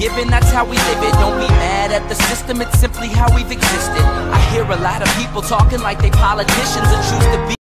given, that's how we live it. Don't be mad at the system, it's simply how we've existed. I hear a lot of people talking like they politicians and choose to be